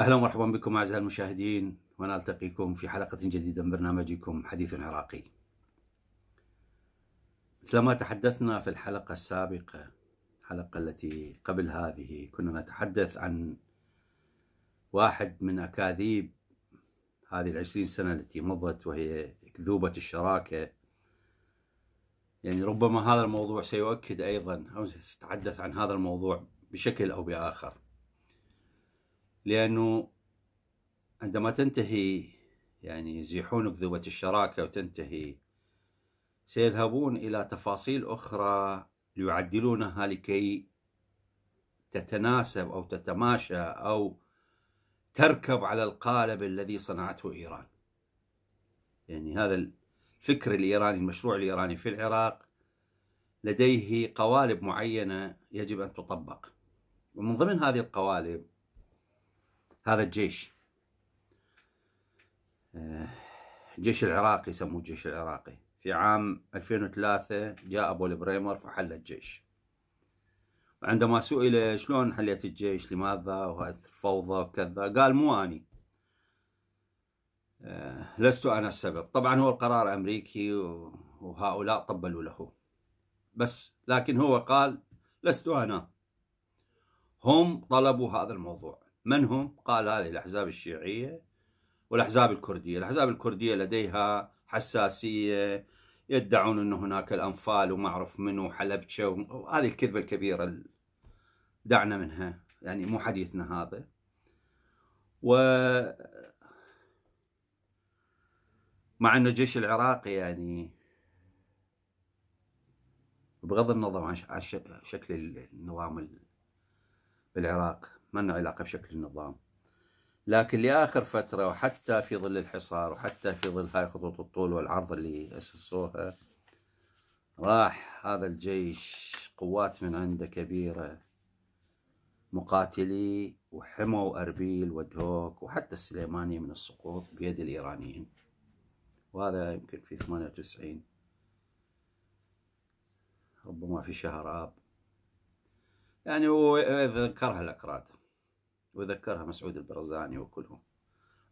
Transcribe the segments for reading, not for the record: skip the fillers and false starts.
أهلا ومرحبا بكم أعزائي المشاهدين، ونلتقيكم في حلقة جديدة من برنامجكم حديث عراقي. مثلما تحدثنا في الحلقة السابقة، الحلقة التي قبل هذه، كنا نتحدث عن واحد من أكاذيب هذه 20 سنة التي مضت، وهي أكذوبة الشراكة. يعني ربما هذا الموضوع سيؤكد أيضا أو سأتحدث عن هذا الموضوع بشكل أو بآخر، لأنه عندما تنتهي يعني يزيحون أكذوبة الشراكة وتنتهي، سيذهبون إلى تفاصيل أخرى ليعدلونها لكي تتناسب أو تتماشى أو تركب على القالب الذي صنعته إيران. يعني هذا الفكر الإيراني، المشروع الإيراني في العراق لديه قوالب معينة يجب أن تطبق، ومن ضمن هذه القوالب هذا الجيش، الجيش العراقي، يسموه الجيش العراقي. في عام 2003 جاء أبو البريمر فحل الجيش، وعندما سئل شلون حليت الجيش، لماذا وهذه الفوضى وكذا، قال مو أني، لست أنا السبب. طبعا هو القرار أمريكي وهؤلاء طبلوا له، بس لكن هو قال لست أنا، هم طلبوا هذا الموضوع. من هم؟ قال هذه الأحزاب الشيعية والأحزاب الكردية. الأحزاب الكردية لديها حساسية، يدعون أن هناك الأنفال وما أعرف منه حلبشة، وهذه الكذبة الكبيرة دعنا منها، يعني مو حديثنا هذا. ومع أنه الجيش العراقي يعني بغض النظر عن شكل النظام بالعراق، ما لنا علاقة بشكل النظام، لكن لآخر فترة وحتى في ظل الحصار وحتى في ظل هاي خطوط الطول والعرض اللي أسسوها، راح هذا الجيش قوات من عنده كبيرة مقاتلي، وحموا أربيل ودهوك وحتى السليمانية من السقوط بيد الإيرانيين، وهذا يمكن في 98 ربما في شهر آب، يعني وذكرها الأكراد وذكرها مسعود البرزاني وكلهم.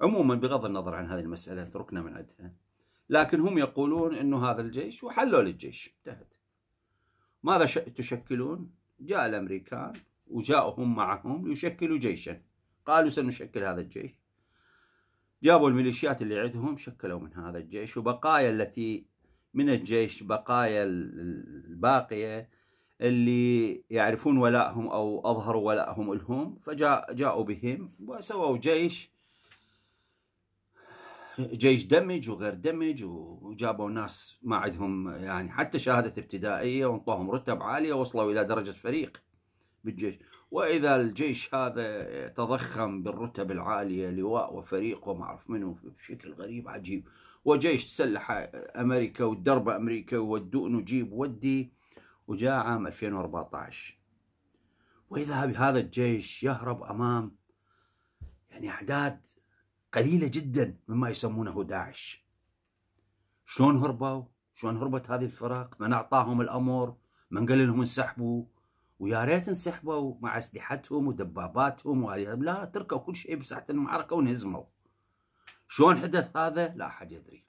عموما بغض النظر عن هذه المسألة، تركنا من عندها، لكن هم يقولون أنه هذا الجيش وحلوا للجيش، انتهت. ماذا تشكلون؟ جاء الأمريكان وجاءوا هم معهم ليشكلوا جيشا، قالوا سنشكل هذا الجيش، جابوا الميليشيات اللي عندهم شكلوا من هذا الجيش، وبقايا التي من الجيش، بقايا الباقية اللي يعرفون ولائهم أو أظهروا ولائهم لهم، فجاءوا بهم وسووا جيش دمج وغير دمج، وجابوا ناس ما عندهم يعني حتى شهادة ابتدائية، وانطوهم رتب عالية، وصلوا إلى درجة فريق بالجيش. وإذا الجيش هذا تضخم بالرتب العالية، لواء وفريق وما أعرف منه بشكل غريب عجيب، وجيش تسلح أمريكا والدرب أمريكا ودون وجيب ودي. وجاء عام 2014، وإذا بهذا الجيش يهرب أمام يعني أعداد قليلة جدا مما يسمونه داعش. شلون هربوا؟ شلون هربت هذه الفرق؟ من أعطاهم الأمر؟ من قال لهم انسحبوا؟ ويا ريت انسحبوا مع أسلحتهم ودباباتهم، لا، تركوا كل شيء بساحة المعركة ونهزموا. شلون حدث هذا؟ لا أحد يدري،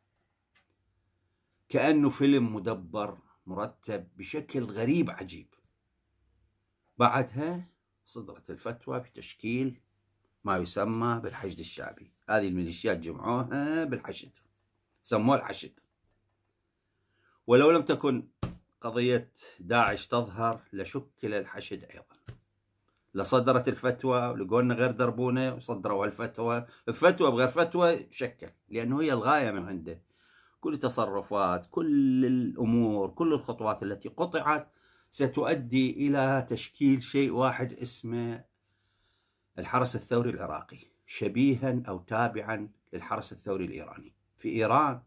كأنه فيلم مدبر مرتب بشكل غريب عجيب. بعدها صدرت الفتوى بتشكيل ما يسمى بالحشد الشعبي، هذه الميليشيات جمعوها بالحشد، سموه الحشد. ولو لم تكن قضية داعش تظهر لشكل الحشد أيضا، لصدرت الفتوى ولقولنا غير دربونة، وصدروا الفتوى، الفتوى بغير فتوى شكل، لأنه هي الغاية من عنده. كل التصرفات، كل الأمور، كل الخطوات التي قطعت ستؤدي إلى تشكيل شيء واحد اسمه الحرس الثوري العراقي، شبيها أو تابعا للحرس الثوري الإيراني في إيران.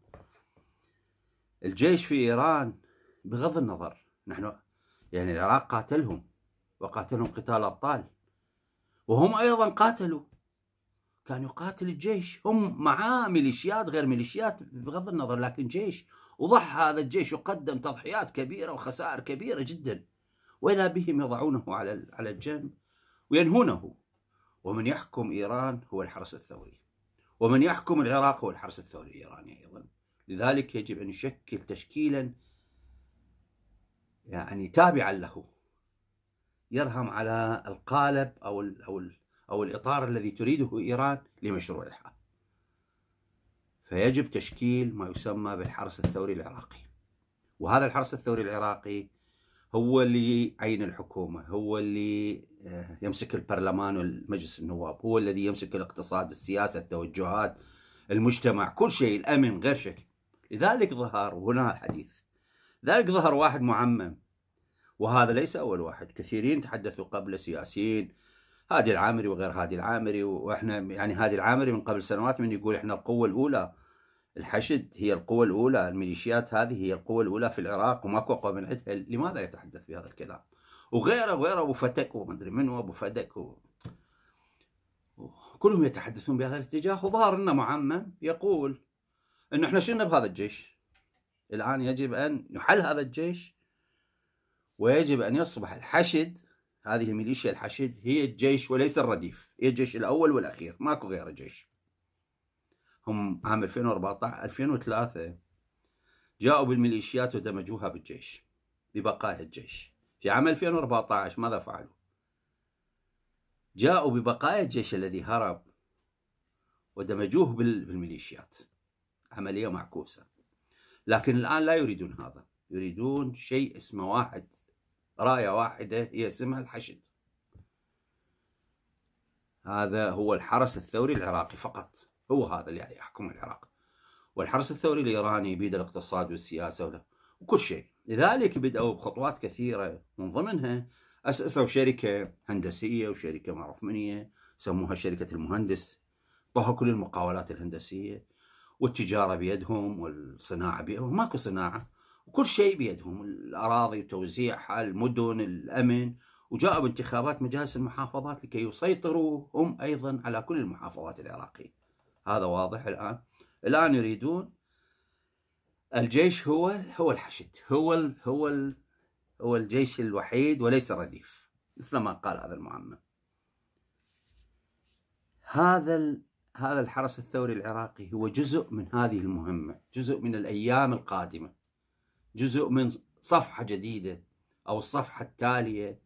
الجيش في إيران بغض النظر، نحن يعني العراق قاتلهم، وقاتلهم قتال أبطال، وهم أيضا قاتلوا، كان يقاتل الجيش، هم معاه ميليشيات غير ميليشيات بغض النظر، لكن جيش. وضحى هذا الجيش وقدم تضحيات كبيرة وخسائر كبيرة جدا، وإذا بهم يضعونه على الجنب وينهونه. ومن يحكم إيران هو الحرس الثوري، ومن يحكم العراق هو الحرس الثوري الإيراني أيضا. لذلك يجب أن يشكل تشكيلا يعني تابعا له، يرهم على القالب أو الإطار الذي تريده إيران لمشروعها. فيجب تشكيل ما يسمى بالحرس الثوري العراقي، وهذا الحرس الثوري العراقي هو اللي عين الحكومة، هو اللي يمسك البرلمان والمجلس النواب، هو الذي يمسك الاقتصاد، السياسة، التوجهات، المجتمع، كل شيء، الأمن، غير شكل. لذلك ظهر، وهنا الحديث، لذلك ظهر واحد معمم، وهذا ليس أول واحد، كثيرين تحدثوا قبل، سياسيين، هادي العامري وغير هادي العامري. وإحنا يعني هادي العامري من قبل سنوات من يقول إحنا القوة الأولى، الحشد هي القوة الأولى، الميليشيات هذه هي القوة الأولى في العراق وماكو أقوى من عندها. لماذا يتحدث بهذا الكلام؟ وغيره وغيره، أبو فتك ومدري منو أبو فتك كلهم يتحدثون بهذا الاتجاه. وظهر لنا معمم يقول إنه إحنا شلنا بهذا الجيش، الآن يجب أن نحل هذا الجيش، ويجب أن يصبح الحشد، هذه الميليشيا الحشد، هي الجيش وليس الرديف، هي الجيش الأول والأخير، ماكو غير الجيش. هم عام 2014 2003 جاءوا بالميليشيات ودمجوها بالجيش، ببقايا الجيش. في عام 2014 ماذا فعلوا؟ جاءوا ببقايا الجيش الذي هرب ودمجوه بالميليشيات، عملية معكوسة. لكن الآن لا يريدون هذا، يريدون شيء اسمه واحد، راية واحدة هي اسمها الحشد. هذا هو الحرس الثوري العراقي فقط، هو هذا اللي يحكم العراق. والحرس الثوري الإيراني يبيد الاقتصاد والسياسة وكل شيء. لذلك بدأوا بخطوات كثيرة، من ضمنها أسسوا شركة هندسية وشركة معروف منية، سموها شركة المهندس، طهوا كل المقاولات الهندسية والتجارة بيدهم والصناعة بيدهم، ماكو صناعة، وكل شيء بيدهم، الأراضي وتوزيعها، المدن، الأمن. وجاءوا بانتخابات مجالس المحافظات لكي يسيطروا هم أيضا على كل المحافظات العراقية. هذا واضح الآن. الآن يريدون الجيش هو الحشد، هو الجيش الوحيد وليس الرديف، مثل ما قال هذا المعمم. هذا الحرس الثوري العراقي هو جزء من هذه المهمة، جزء من الأيام القادمة، جزء من صفحة جديدة أو الصفحة التالية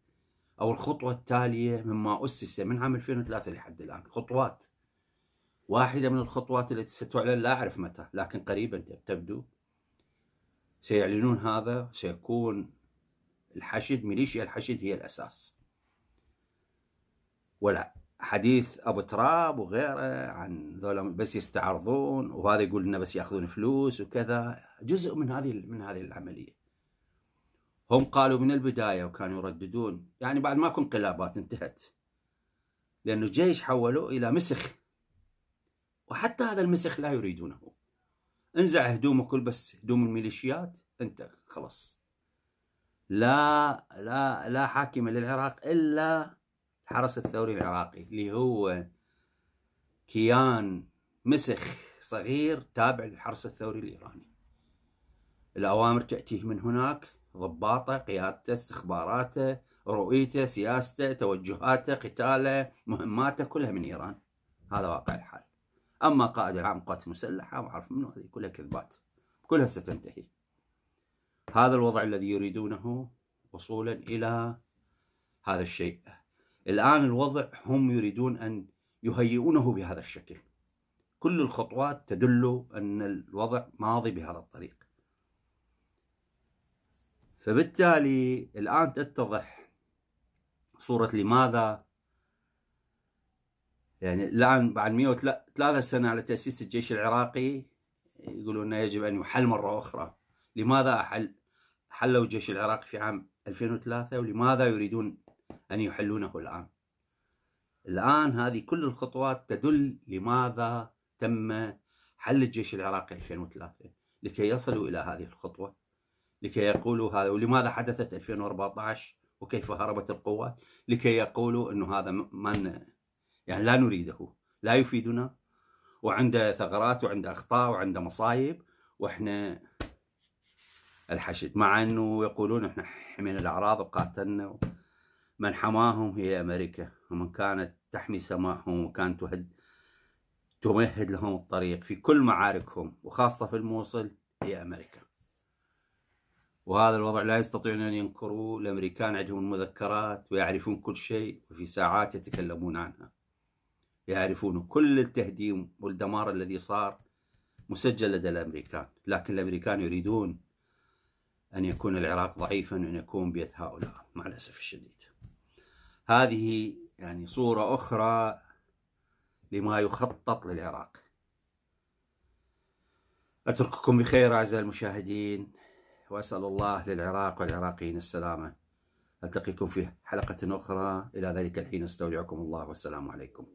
أو الخطوة التالية مما أسس من عام 2003 لحد الآن. خطوات، واحدة من الخطوات التي ستعلن، لا أعرف متى، لكن قريبا تبدو سيعلنون هذا. سيكون الحشد، ميليشيا الحشد هي الأساس، ولا حديث أبو تراب وغيره عن ذولا بس يستعرضون، وهذا يقول لنا بس يأخذون فلوس وكذا، جزء من هذه العملية. هم قالوا من البداية وكانوا يرددون، يعني بعد ماكو انقلابات انتهت، لأنه الجيش حولوه إلى مسخ، وحتى هذا المسخ لا يريدونه. انزع هدومك، كل بس هدوم الميليشيات، انت خلاص لا لا لا حاكم للعراق إلا الحرس الثوري العراقي، اللي هو كيان مسخ صغير تابع للحرس الثوري الإيراني. الأوامر تأتيه من هناك، ضباطه، قيادته، استخباراته، رؤيته، سياسته، توجهاته، قتاله، مهماته، كلها من إيران. هذا واقع الحال. أما قائد العام قوات مسلحة وعارف منه، هذه كلها كذبات، كلها ستنتهي. هذا الوضع الذي يريدونه وصولا إلى هذا الشيء. الآن الوضع هم يريدون أن يهيئونه بهذا الشكل، كل الخطوات تدل أن الوضع ماضي بهذا الطريق. فبالتالي الآن تتضح صورة لماذا، يعني الآن بعد 103 سنة على تأسيس الجيش العراقي يقولون أنه يجب أن يحل مرة أخرى. لماذا حلوا الجيش العراقي في عام 2003، ولماذا يريدون أن يحلونه الآن؟ الآن هذه كل الخطوات تدل لماذا تم حل الجيش العراقي 2003، لكي يصلوا إلى هذه الخطوة، لكي يقولوا هذا، ولماذا حدثت 2014 وكيف هربت القوات، لكي يقولوا أنه هذا من يعني لا نريده، لا يفيدنا، وعنده ثغرات وعنده أخطاء وعنده مصايب، وإحنا الحشد. مع أنه يقولون إحنا حمينا الأعراض وقاتلنا، من حماهم هي أمريكا، ومن كانت تحمي سماحهم وكانت تمهد لهم الطريق في كل معاركهم، وخاصة في الموصل هي أمريكا. وهذا الوضع لا يستطيعون أن ينكروه. الأمريكان عندهم المذكرات ويعرفون كل شيء، وفي ساعات يتكلمون عنها، يعرفون كل التهديم والدمار الذي صار مسجل لدى الأمريكان. لكن الأمريكان يريدون أن يكون العراق ضعيفا وأن يكون بيد هؤلاء مع الأسف الشديد. هذه يعني صورة أخرى لما يخطط للعراق. أترككم بخير أعزائي المشاهدين، وأسأل الله للعراق والعراقيين السلامة. ألتقيكم في حلقة أخرى، إلى ذلك الحين استودعكم الله والسلام عليكم.